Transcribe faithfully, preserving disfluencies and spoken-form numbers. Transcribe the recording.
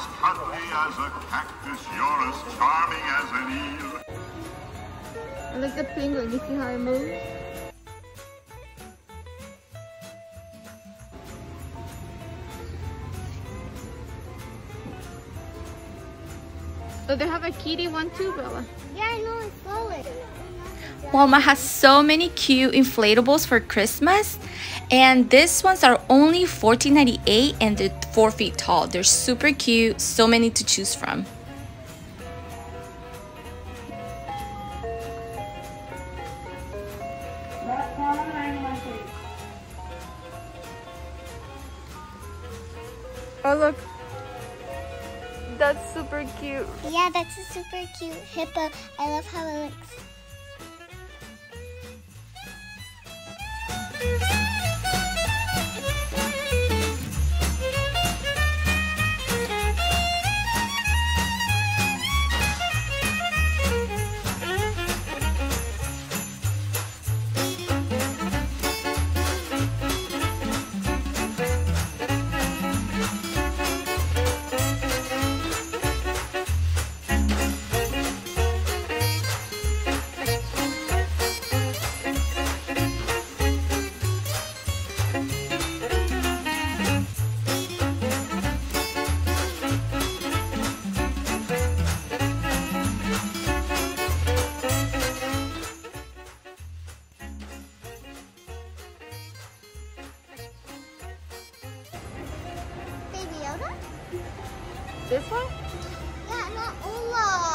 as cuddly as a cactus, you're as charming as an eel. I like the penguin, you see how it moves? Oh, they have a kitty one too, Bella. Yeah, I know, I saw it. Walmart has so many cute inflatables for Christmas, and these ones are only fourteen ninety-eight and they're four feet tall. They're super cute, so many to choose from. Oh look, that's super cute. Yeah, that's a super cute hippo. I love how it looks. This one? Yeah, not Ola.